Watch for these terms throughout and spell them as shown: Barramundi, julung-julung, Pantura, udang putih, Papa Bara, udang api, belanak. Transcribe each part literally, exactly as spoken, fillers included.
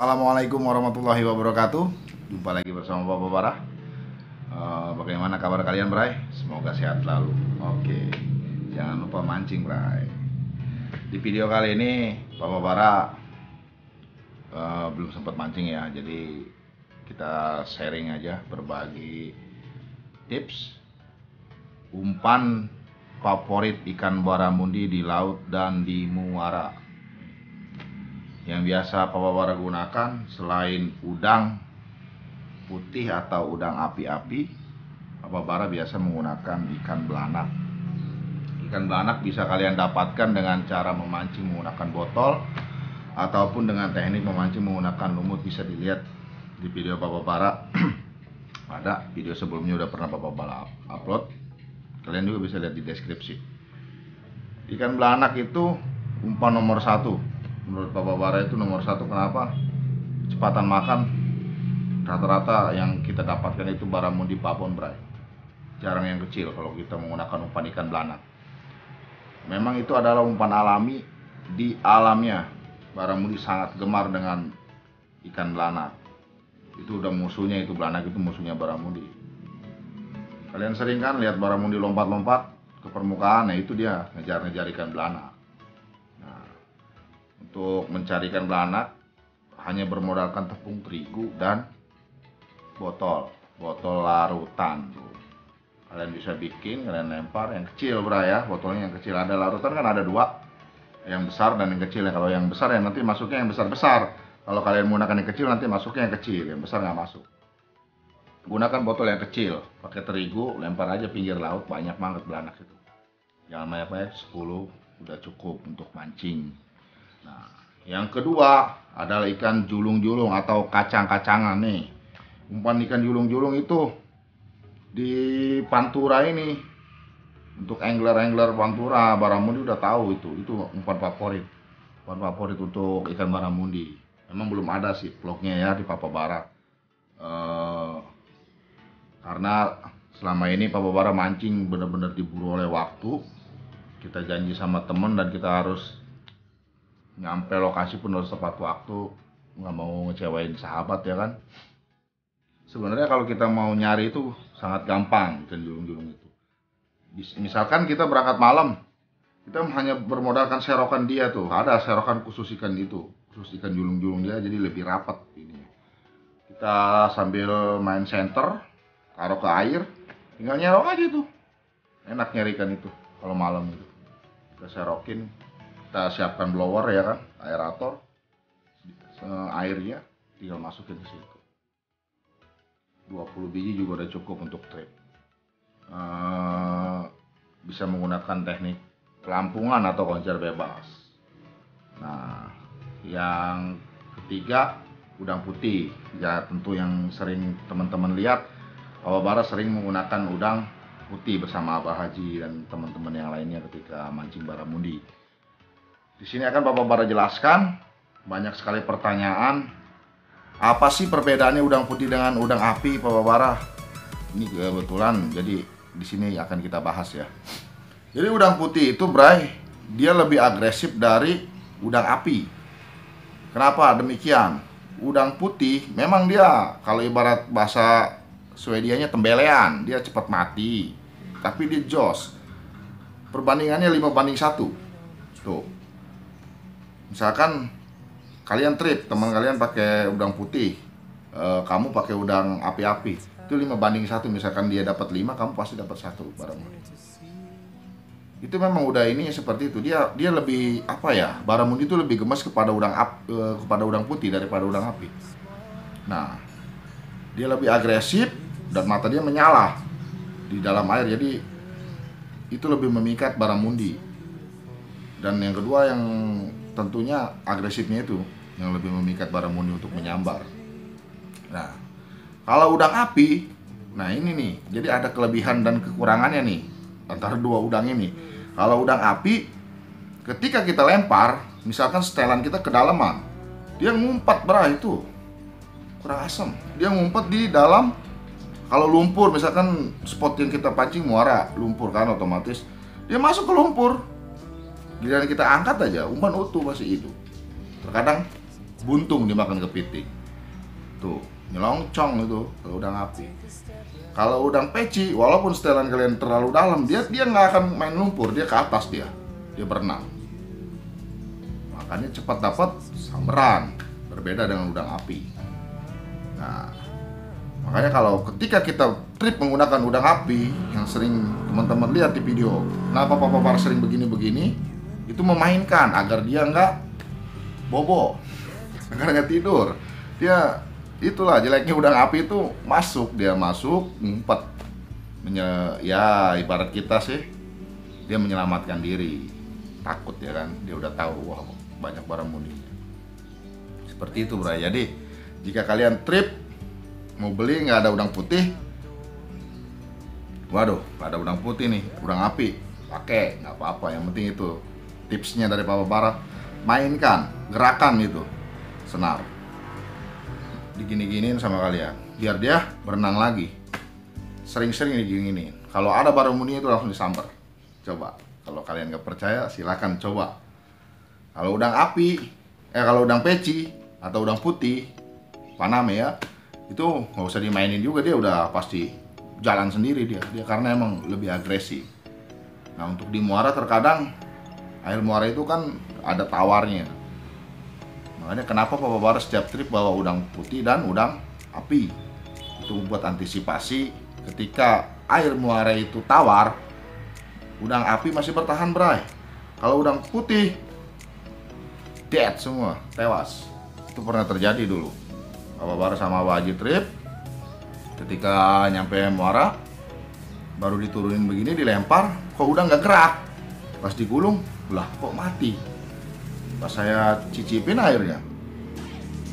Assalamualaikum warahmatullahi wabarakatuh. Jumpa lagi bersama Papa Bara. uh, Bagaimana kabar kalian, Bray? Semoga sehat selalu. Oke, jangan lupa mancing, Bray. Di video kali ini Papa Bara uh, belum sempat mancing ya. Jadi kita sharing aja, berbagi tips umpan favorit ikan barramundi di laut dan di muara. Yang biasa Papa Bara gunakan selain udang putih atau udang api-api, Papa Bara biasa menggunakan ikan belanak. Ikan belanak bisa kalian dapatkan dengan cara memancing menggunakan botol ataupun dengan teknik memancing menggunakan lumut. Bisa dilihat di video Papa Bara. Ada video sebelumnya udah pernah Papa Bara upload. Kalian juga bisa lihat di deskripsi. Ikan belanak itu umpan nomor satu. Menurut Papa Bara itu nomor satu. Kenapa? Kecepatan makan rata-rata yang kita dapatkan itu barramundi papon, Bray. Jarang yang kecil kalau kita menggunakan umpan ikan belanak. Memang itu adalah umpan alami di alamnya. Barramundi sangat gemar dengan ikan belanak. Itu udah musuhnya, itu belanak itu musuhnya barramundi. Kalian sering kan lihat barramundi lompat-lompat ke permukaan, nah itu dia ngejar-ngejar ikan belanak. Untuk mencari ikan belanak hanya bermodalkan tepung terigu dan botol botol larutan. Kalian bisa bikin, kalian lempar yang kecil, Bro ya, botolnya yang kecil. Ada larutan kan ada dua, yang besar dan yang kecil. Kalau yang besar ya nanti masuknya yang besar-besar. Kalau kalian menggunakan yang kecil nanti masuknya yang kecil, yang besar nggak masuk. Gunakan botol yang kecil, pakai terigu, lempar aja pinggir laut, banyak banget belanak itu. Jangan banyak-banyak, sepuluh udah cukup untuk mancing. Nah, yang kedua adalah ikan julung-julung atau kacang-kacangan nih. Umpan ikan julung-julung itu di Pantura ini, untuk angler-angler Pantura, barramundi udah tahu itu. Itu umpan favorit. Umpan favorit untuk ikan barramundi. Memang belum ada sih vlognya ya di Papa Bara. Eh, karena selama ini Papa Bara mancing bener-bener diburu oleh waktu. Kita janji sama temen dan kita harus nyampe lokasi pun harus tepat waktu, nggak mau ngecewain sahabat ya kan. Sebenarnya kalau kita mau nyari itu sangat gampang ikan julung-julung itu. Misalkan kita berangkat malam, kita hanya bermodalkan serokan dia tuh. Ada serokan khusus ikan itu, khusus ikan julung-julung dia, jadi lebih rapat ini. Kita sambil main center, taruh ke air, tinggal nyerok aja tuh. Enak nyari ikan itu kalau malam itu. Kita serokin. Kita siapkan blower ya kan, aerator, airnya tinggal masukin ke situ. dua puluh biji juga udah cukup untuk trip. Uh, bisa menggunakan teknik pelampungan atau koncar bebas. Nah, yang ketiga udang putih. Ya tentu yang sering teman-teman lihat, Papa Bara sering menggunakan udang putih bersama Abah Haji dan teman-teman yang lainnya ketika mancing barramundi. Di sini akan Papa Bara jelaskan. Banyak sekali pertanyaan. Apa sih perbedaannya udang putih dengan udang api, Papa Bara? Ini kebetulan, jadi di sini akan kita bahas ya. Jadi udang putih itu, Bray, dia lebih agresif dari udang api. Kenapa demikian? Udang putih memang dia, kalau ibarat bahasa Swedianya, tembelean. Dia cepat mati, tapi dia jos. Perbandingannya lima banding satu. Tuh. Misalkan kalian trip, teman kalian pakai udang putih, e, kamu pakai udang api-api, itu lima banding satu. Misalkan dia dapat lima, kamu pasti dapat satu barramundi. Itu memang udah ini seperti itu. Dia dia lebih apa ya? Barramundi itu lebih gemas kepada udang ap, e, kepada udang putih daripada udang api. Nah, dia lebih agresif dan mata dia menyala di dalam air. Jadi itu lebih memikat barramundi. Dan yang kedua yang tentunya agresifnya itu yang lebih memikat barramundi untuk menyambar. Nah, kalau udang api, nah ini nih, jadi ada kelebihan dan kekurangannya nih antara dua udang ini. Kalau udang api, ketika kita lempar, misalkan setelan kita kedalaman, dia ngumpat, Bro, itu kurang asem. Dia ngumpat di dalam, kalau lumpur, misalkan spot yang kita pancing muara, lumpur kan otomatis, dia masuk ke lumpur. Giliran kita angkat aja, umpan utuh masih hidup. Terkadang buntung dimakan kepiting. Tuh, nyelongcong itu kalau udang api. Kalau udang peci, walaupun setelan kalian terlalu dalam, dia dia nggak akan main lumpur, dia ke atas dia. Dia berenang. Makanya cepat dapat sambaran, berbeda dengan udang api. Nah, makanya kalau ketika kita trip menggunakan udang api yang sering teman-teman lihat di video, nah Papa Bara sering begini-begini, itu memainkan agar dia nggak bobo, agar nggak tidur. Dia itulah jeleknya udang api itu, masuk dia masuk ngumpet, Menye, ya ibarat kita sih dia menyelamatkan diri, takut ya kan, dia udah tahu wah banyak barramundinya. Seperti itu Bro. Jadi jika kalian trip mau beli nggak ada udang putih, waduh nggak ada udang putih nih, udang api pakai nggak apa-apa, yang penting itu tipsnya dari Papa Bara, mainkan gerakan itu senar, digini-giniin sama kalian biar dia berenang lagi, sering-sering digini-giniin. Kalau ada barramundi itu langsung disambar, coba kalau kalian nggak percaya silahkan coba. Kalau udang api eh kalau udang peci atau udang putih paname ya, itu nggak usah dimainin juga, dia udah pasti jalan sendiri dia, dia karena emang lebih agresif. Nah untuk di muara terkadang air muara itu kan ada tawarnya, makanya kenapa Papa Bara setiap trip bawa udang putih dan udang api, itu buat antisipasi ketika air muara itu tawar, udang api masih bertahan berai, kalau udang putih dead semua, tewas. Itu pernah terjadi dulu Papa Bara sama Abah Haji trip, ketika nyampe muara baru diturunin begini, dilempar kok udah nggak gerak, pas digulung lah kok mati. Pas saya cicipin airnya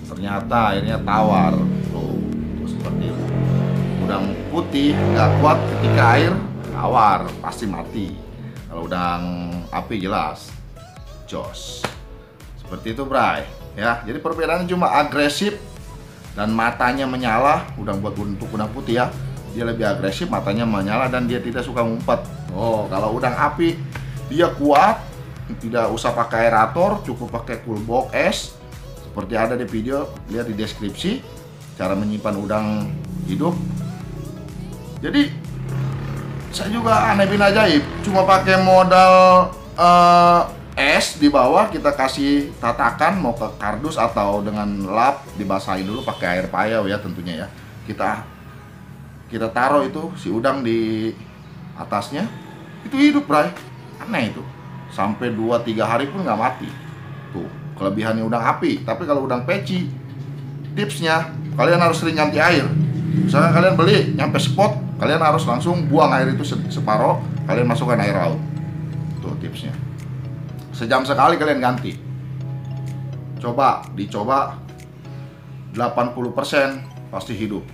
ternyata airnya tawar tuh, tuh seperti itu. Udang putih nggak kuat ketika air tawar, pasti mati. Kalau udang api jelas jos. Seperti itu Bray ya. Jadi perbedaannya cuma agresif dan matanya menyala. Udang buat untuk udang putih ya, dia lebih agresif, matanya menyala dan dia tidak suka ngumpet. Oh, kalau udang api dia kuat, tidak usah pakai aerator, cukup pakai cool box es, seperti ada di video, lihat di deskripsi cara menyimpan udang hidup. Jadi saya juga aneh bin ajaib, cuma pakai modal uh, es di bawah, kita kasih tatakan mau ke kardus atau dengan lap, dibasahin dulu pakai air payau ya tentunya ya, kita kita taruh itu si udang di atasnya, itu hidup Bray. Aneh itu, sampai dua tiga hari pun nggak mati. Tuh kelebihannya udang api. Tapi kalau udang peci, tipsnya kalian harus sering ganti air. Misalnya kalian beli nyampe spot, kalian harus langsung buang air itu separoh, kalian masukkan air laut. Tuh tipsnya, sejam sekali kalian ganti. Coba dicoba delapan puluh persen pasti hidup.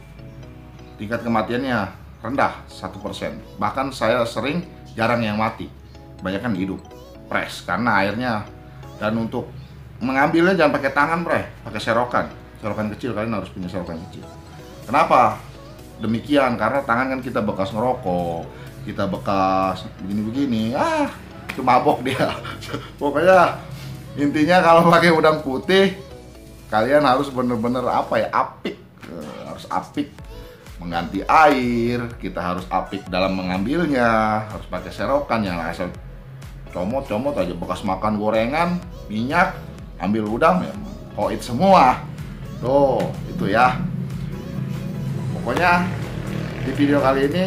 Tingkat kematiannya rendah satu persen. Bahkan saya sering jarang yang mati, kebanyakan hidup. Press karena airnya, dan untuk mengambilnya jangan pakai tangan Bray, pakai serokan. Serokan kecil, kalian harus punya serokan kecil. Kenapa demikian? Karena tangan kan kita bekas ngerokok, kita bekas begini-begini. Ah, mabok dia. Pokoknya intinya kalau pakai udang putih kalian harus bener-bener apa ya, apik, harus apik mengganti air, kita harus apik dalam mengambilnya, harus pakai serokan, yang asal comot-comot aja bekas makan gorengan, minyak, ambil udang ya koit semua. Tuh itu ya. Pokoknya di video kali ini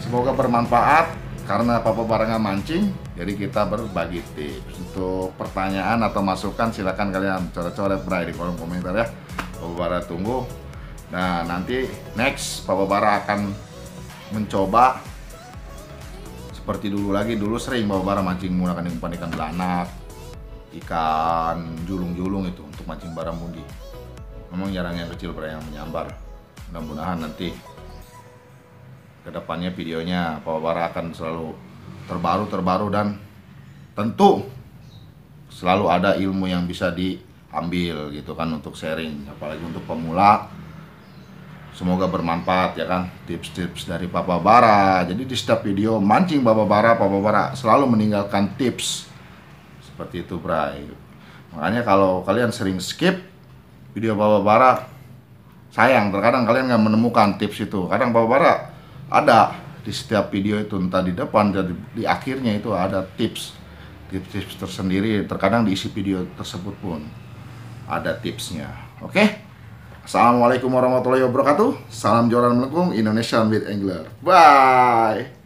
semoga bermanfaat. Karena Papa Bara nggak mancing, jadi kita berbagi tips. Untuk pertanyaan atau masukan silahkan kalian coret-coret Bray di kolom komentar ya. Papa Bara tunggu. Nah nanti next Papa Bara akan mencoba seperti dulu lagi. Dulu sering Papa Bara mancing menggunakan umpan ikan belanak, ikan julung-julung itu untuk mancing barramundi. Memang jarang yang kecil Bray yang menyambar. Mudah-mudahan nanti kedepannya videonya Papa Bara akan selalu terbaru-terbaru, dan tentu selalu ada ilmu yang bisa diambil gitu kan untuk sharing, apalagi untuk pemula. Semoga bermanfaat ya kan tips-tips dari Papa Bara. Jadi di setiap video mancing Papa Bara, Papa Bara selalu meninggalkan tips seperti itu Bray. Makanya kalau kalian sering skip video Papa Bara. Sayang, terkadang kalian nggak menemukan tips itu. Kadang Papa Bara ada di setiap video itu, entah di depan dan di akhirnya itu ada tips, tips-tips tersendiri. Terkadang diisi video tersebut pun ada tipsnya. Oke? Okay? Assalamualaikum warahmatullahi wabarakatuh. Salam joran melengkung, Indonesian Beat Angler. Bye!